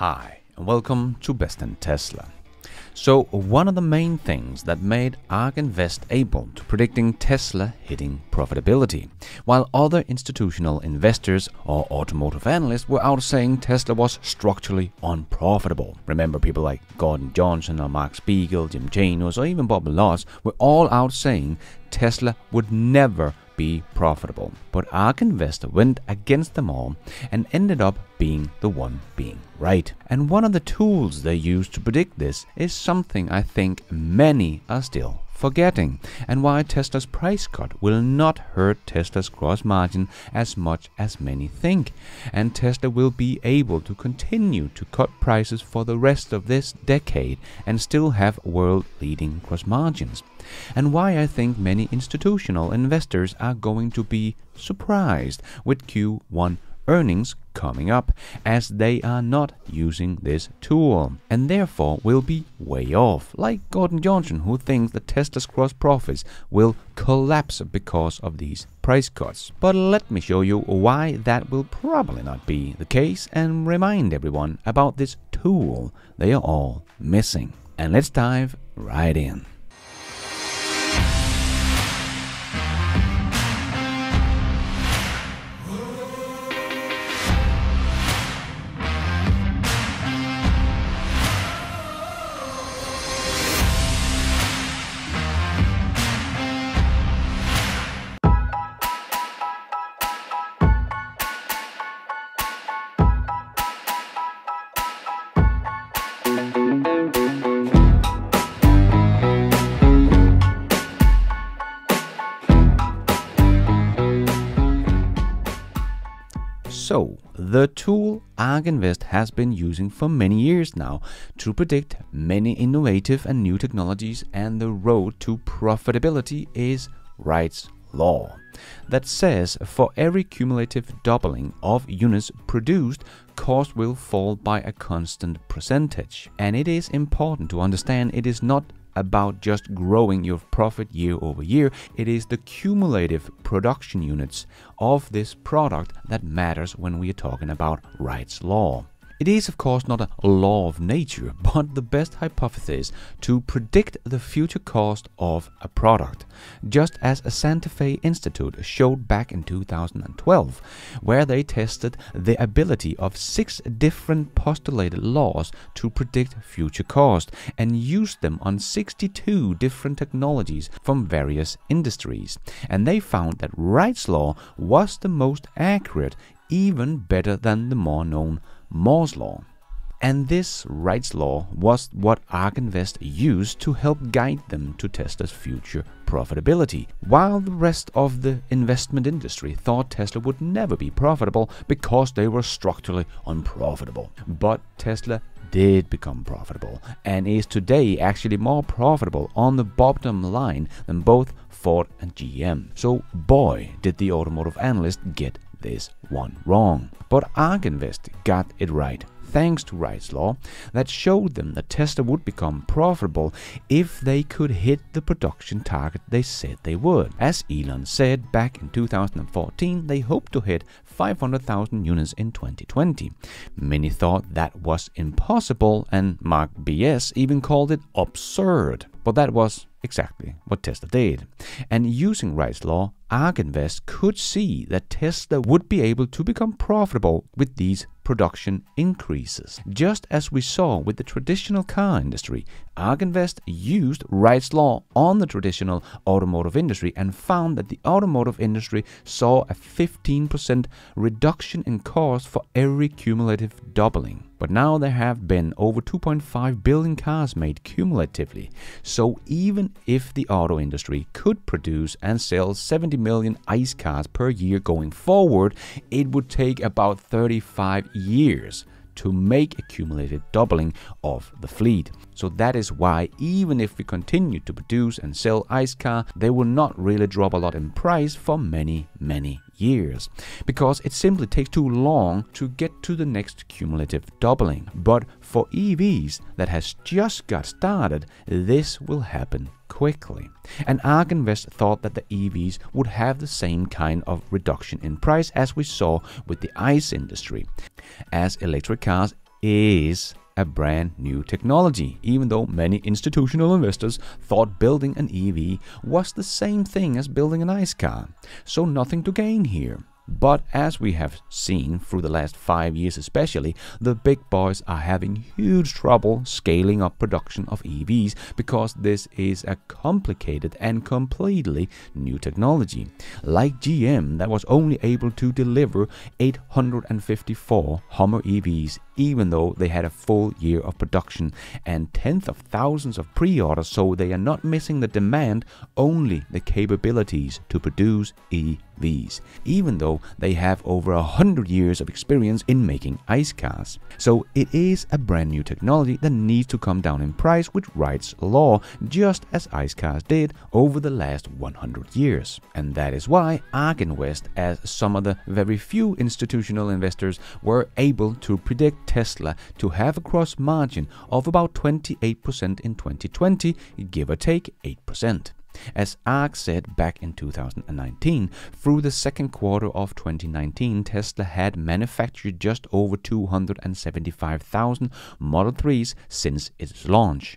Hi, and welcome to Best in Tesla. So one of the main things that made ARK Invest able to predicting Tesla hitting profitability, while other institutional investors or automotive analysts were out saying Tesla was structurally unprofitable. Remember, people like Gordon Johnson or Mark Spiegel, Jim Chanos or even Bob Lars were all out saying Tesla would never be profitable. But ARK Invest went against them all and ended up being the one being right. And one of the tools they used to predict this is something I think many are still forgetting, and why Tesla's price cut will not hurt Tesla's gross margin as much as many think, and Tesla will be able to continue to cut prices for the rest of this decade and still have world-leading gross margins, and why I think many institutional investors are going to be surprised with Q1 earnings coming up, as they are not using this tool and therefore will be way off, like Gordon Johnson, who thinks that Tesla's gross profits will collapse because of these price cuts. But let me show you why that will probably not be the case and remind everyone about this tool they are all missing. And let's dive right in. So, the tool ARK Invest has been using for many years now to predict many innovative and new technologies, and the road to profitability is Wright's Law, that says for every cumulative doubling of units produced, cost will fall by a constant percentage. And it is important to understand it is not about just growing your profit year over year. It is the cumulative production units of this product that matters when we are talking about Wright's Law. It is, of course, not a law of nature, but the best hypothesis to predict the future cost of a product, just as a Santa Fe Institute showed back in 2012, where they tested the ability of 6 different postulated laws to predict future cost and used them on 62 different technologies from various industries. And they found that Wright's Law was the most accurate, even better than the more known Moore's Law. And this Wright's Law was what ARK Invest used to help guide them to Tesla's future profitability, while the rest of the investment industry thought Tesla would never be profitable because they were structurally unprofitable. But Tesla did become profitable, and is today actually more profitable on the bottom line than both Ford and GM. So boy, did the automotive analyst get this one wrong. But ARK Invest got it right, thanks to Wright's Law, that showed them that Tesla would become profitable if they could hit the production target they said they would. As Elon said back in 2014, they hoped to hit 500,000 units in 2020. Many thought that was impossible, and Mark BS even called it absurd. But that was exactly what Tesla did. And using Wright's Law, ARK Invest could see that Tesla would be able to become profitable with these production increases. Just as we saw with the traditional car industry, ARK Invest used Wright's Law on the traditional automotive industry and found that the automotive industry saw a 15% reduction in cost for every cumulative doubling. But now there have been over 2.5 billion cars made cumulatively, so even if the auto industry could produce and sell 70 million ICE cars per year going forward, it would take about 35 years to make a cumulative doubling of the fleet. So that is why even if we continue to produce and sell ICE cars, they will not really drop a lot in price for many, many years, because it simply takes too long to get to the next cumulative doubling. But for EVs that has just got started, this will happen quickly. And ARK Invest thought that the EVs would have the same kind of reduction in price as we saw with the ICE industry, as electric cars is a brand new technology, even though many institutional investors thought building an EV was the same thing as building an ICE car, so nothing to gain here. But as we have seen through the last 5 years especially, the big boys are having huge trouble scaling up production of EVs because this is a complicated and completely new technology. Like GM, that was only able to deliver 854 Hummer EVs even though they had a full year of production and tens of thousands of pre-orders, so they are not missing the demand, only the capabilities to produce EVs, even though they have over 100 years of experience in making ICE cars. So it is a brand new technology that needs to come down in price with Wright's Law, just as ICE cars did over the last 100 years. And that is why ARK Invest, as some of the very few institutional investors, were able to predict Tesla to have a gross margin of about 28% in 2020, give or take 8%. As ARK said back in 2019, through the second quarter of 2019, Tesla had manufactured just over 275,000 Model 3s since its launch.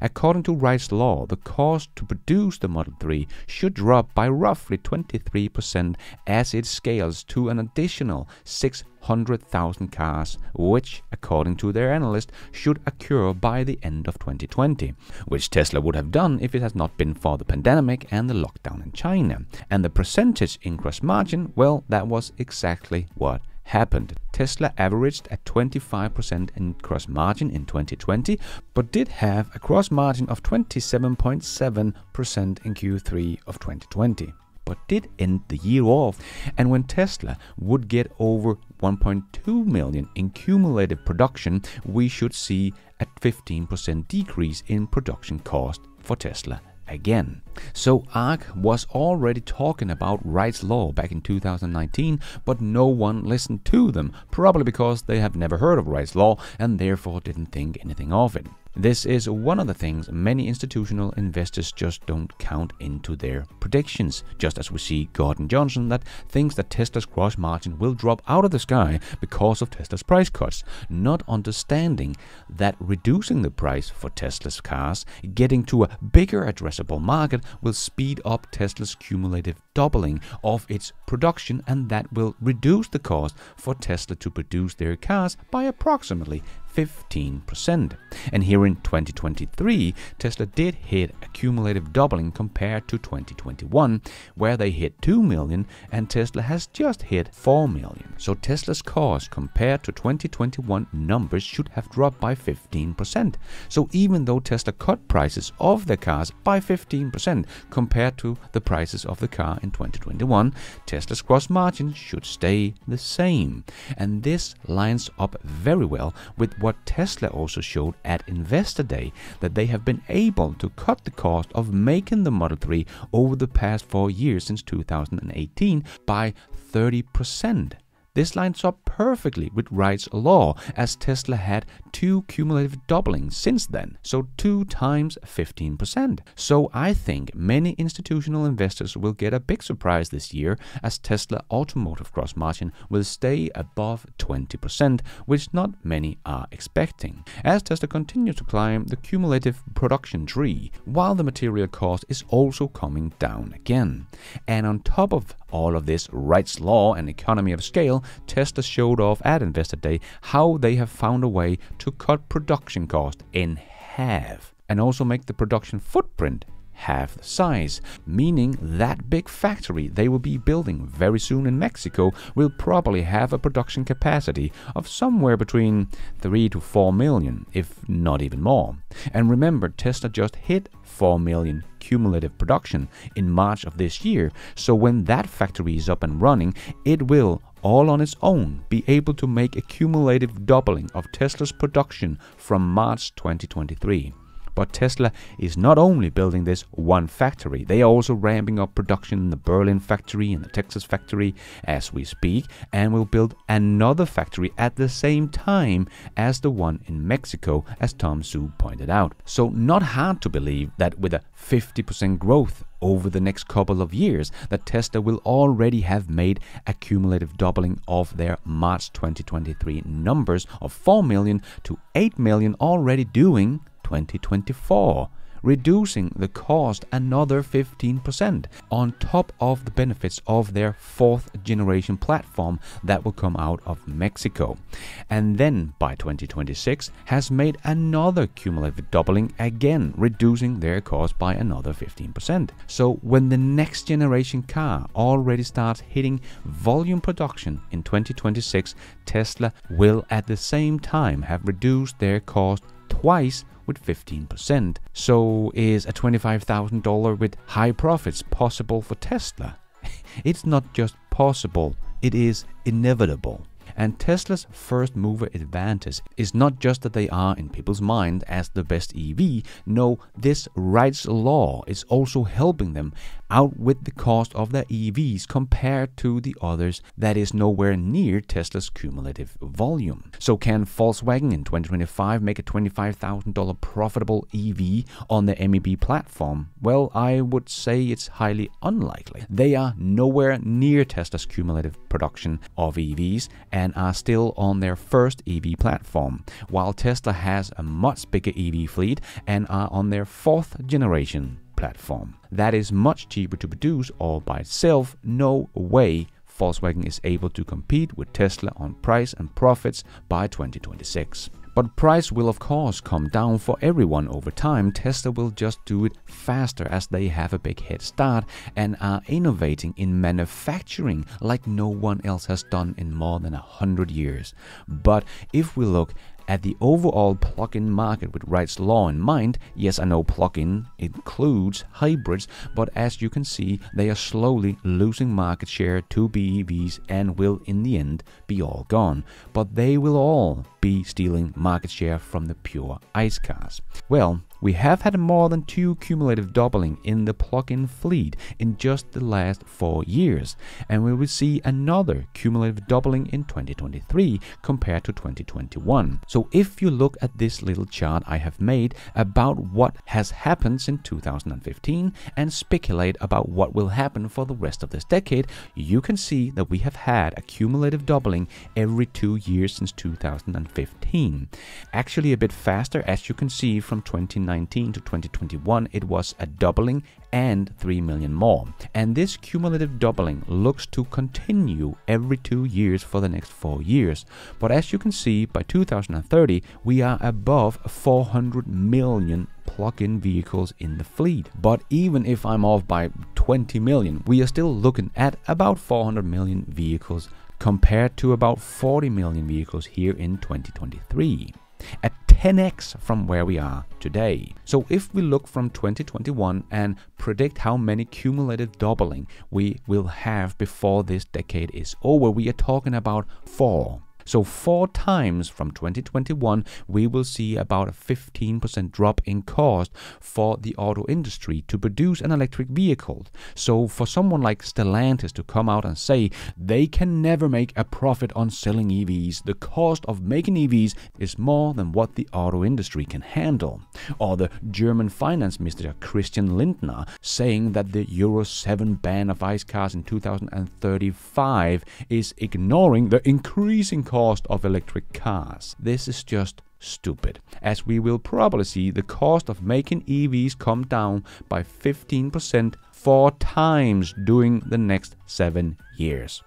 According to Wright's Law, the cost to produce the Model 3 should drop by roughly 23% as it scales to an additional 600,000 cars, which, according to their analyst, should occur by the end of 2020, which Tesla would have done if it had not been for the pandemic and the lockdown in China. And the percentage in gross margin, well, that was exactly what happened. Tesla averaged at 25% in gross margin in 2020, but did have a gross margin of 27.7% in Q3 of 2020, but did end the year off. And when Tesla would get over 1.2 million in cumulative production, we should see a 15% decrease in production cost for Tesla again. So ARK was already talking about Wright's Law back in 2019, but no one listened to them, probably because they have never heard of Wright's Law and therefore didn't think anything of it. This is one of the things many institutional investors just don't count into their predictions, just as we see Gordon Johnson that thinks that Tesla's gross margin will drop out of the sky because of Tesla's price cuts, not understanding that reducing the price for Tesla's cars, getting to a bigger addressable market, will speed up Tesla's cumulative doubling of its production, and that will reduce the cost for Tesla to produce their cars by approximately 15%. And here in 2023, Tesla did hit a cumulative doubling compared to 2021, where they hit 2 million and Tesla has just hit 4 million. So Tesla's cost compared to 2021 numbers should have dropped by 15%. So even though Tesla cut prices of their cars by 15% compared to the prices of the car in 2021, Tesla's gross margin should stay the same. And this lines up very well with what Tesla also showed at Investor Day, that they have been able to cut the cost of making the Model 3 over the past 4 years since 2018 by 30%. This lines up perfectly with Wright's Law, as Tesla had two cumulative doublings since then, so 2 times 15%. So I think many institutional investors will get a big surprise this year, as Tesla automotive gross margin will stay above 20%, which not many are expecting, as Tesla continues to climb the cumulative production tree, while the material cost is also coming down again. And on top of all of this, Wright's Law and economy of scale, Tesla showed off at Investor Day how they have found a way to cut production cost in half and also make the production footprint half the size, meaning that big factory they will be building very soon in Mexico will probably have a production capacity of somewhere between 3 to 4 million, if not even more. And remember, Tesla just hit 4 million cumulative production in March of this year, so when that factory is up and running, it will all on its own be able to make a cumulative doubling of Tesla's production from March 2023. But Tesla is not only building this one factory, they are also ramping up production in the Berlin factory and the Texas factory as we speak, and will build another factory at the same time as the one in Mexico, as Tom Su pointed out. So not hard to believe that with a 50% growth over the next couple of years that Tesla will already have made a cumulative doubling of their March 2023 numbers of 4 million to 8 million already during 2024. Reducing the cost another 15% on top of the benefits of their fourth-generation platform that will come out of Mexico. And then, by 2026, has made another cumulative doubling again, reducing their cost by another 15%. So when the next-generation car already starts hitting volume production in 2026, Tesla will at the same time have reduced their cost twice with 15%. So is a $25,000 with high profits possible for Tesla? It's not just possible, it is inevitable. And Tesla's first mover advantage is not just that they are in people's mind as the best EV. No, this Wright's Law is also helping them outwit the cost of their EVs compared to the others that is nowhere near Tesla's cumulative volume. So can Volkswagen in 2025 make a $25,000 profitable EV on the MEB platform? Well, I would say it's highly unlikely. They are nowhere near Tesla's cumulative production of EVs and are still on their first EV platform, while Tesla has a much bigger EV fleet and are on their fourth generation platform. That is much cheaper to produce all by itself. No way Volkswagen is able to compete with Tesla on price and profits by 2026. But price will of course come down for everyone over time. Tesla will just do it faster as they have a big head start and are innovating in manufacturing like no one else has done in more than 100 years. But if we look at the overall plug-in market with Wright's Law in mind, yes, I know plug-in includes hybrids, but as you can see, they are slowly losing market share to BEVs and will in the end be all gone. But they will all be stealing market share from the pure ICE cars. Well, we have had more than 2 cumulative doubling in the plug-in fleet in just the last 4 years, and we will see another cumulative doubling in 2023 compared to 2021. So if you look at this little chart I have made about what has happened since 2015 and speculate about what will happen for the rest of this decade, you can see that we have had a cumulative doubling every 2 years since 2015. Actually a bit faster, as you can see, from 2019 to 2021 it was a doubling and 3 million more. And this cumulative doubling looks to continue every 2 years for the next 4 years. But as you can see, by 2030 we are above 400 million plug-in vehicles in the fleet. But even if I'm off by 20 million, we are still looking at about 400 million vehicles compared to about 40 million vehicles here in 2023. At 10x from where we are today. So if we look from 2021 and predict how many cumulative doubling we will have before this decade is over, we are talking about 4. So 4 times from 2021, we will see about a 15% drop in cost for the auto industry to produce an electric vehicle. So for someone like Stellantis to come out and say they can never make a profit on selling EVs, the cost of making EVs is more than what the auto industry can handle. Or the German finance minister Christian Lindner saying that the Euro 7 ban of ICE cars in 2035 is ignoring the increasing cost of electric cars. This is just stupid, as we will probably see the cost of making EVs come down by 15% 4 times during the next 7 years.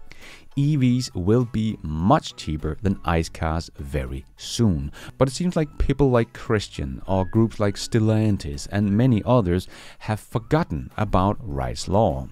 EVs will be much cheaper than ICE cars very soon. But it seems like people like Christian or groups like Stellantis and many others have forgotten about Wright's Law.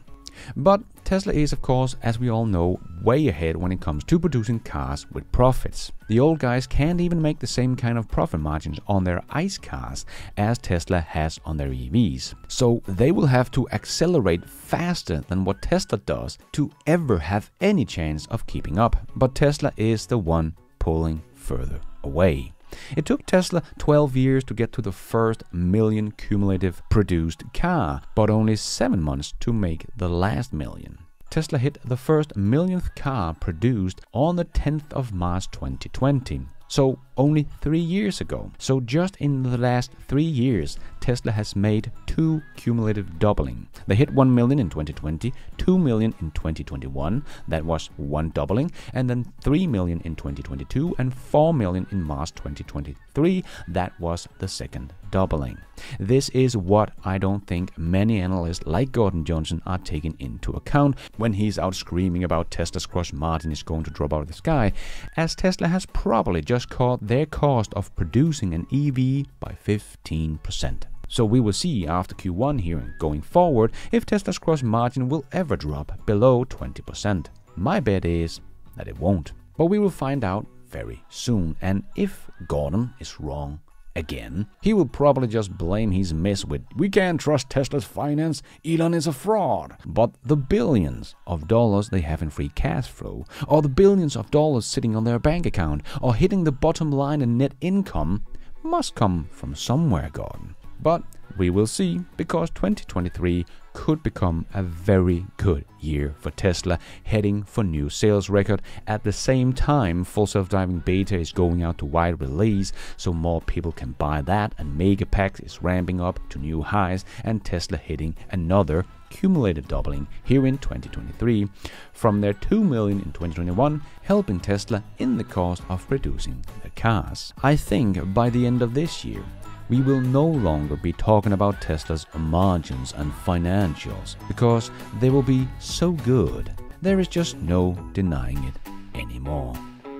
But Tesla is, of course, as we all know, way ahead when it comes to producing cars with profits. The old guys can't even make the same kind of profit margins on their ICE cars as Tesla has on their EVs. So they will have to accelerate faster than what Tesla does to ever have any chance of keeping up. But Tesla is the one pulling further away. It took Tesla 12 years to get to the first million cumulative produced car, but only 7 months to make the last million. Tesla hit the first millionth car produced on the 10th of March 2020. So only 3 years ago. So just in the last 3 years, Tesla has made two cumulative doubling. They hit 1 million in 2020, 2 million in 2021, that was one doubling, and then 3 million in 2022 and 4 million in March 2023, that was the second doubling. This is what I don't think many analysts like Gordon Johnson are taking into account when he's out screaming about Tesla's gross margin is going to drop out of the sky, as Tesla has probably just caught their cost of producing an EV by 15%. So we will see after Q1 here and going forward if Tesla's gross margin will ever drop below 20%. My bet is that it won't. But we will find out very soon. And if Gordon is wrong again, he will probably just blame his mess with "we can't trust Tesla's finance, Elon is a fraud," but the billions of dollars they have in free cash flow, or the billions of dollars sitting on their bank account, or hitting the bottom line and net income must come from somewhere, Gordon. But we will see, because 2023 could become a very good year for Tesla, heading for new sales record. At the same time, full self-driving beta is going out to wide release, so more people can buy that, and Megapacks is ramping up to new highs, and Tesla hitting another cumulative doubling here in 2023 from their 2 million in 2021, helping Tesla in the cost of producing the cars. I think by the end of this year, we will no longer be talking about Tesla's margins and financials, because they will be so good. There is just no denying it anymore.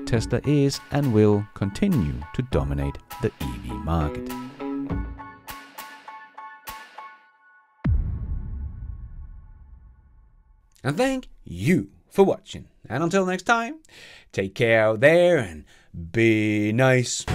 Tesla is and will continue to dominate the EV market. And thank you for watching. And until next time, take care out there and be nice.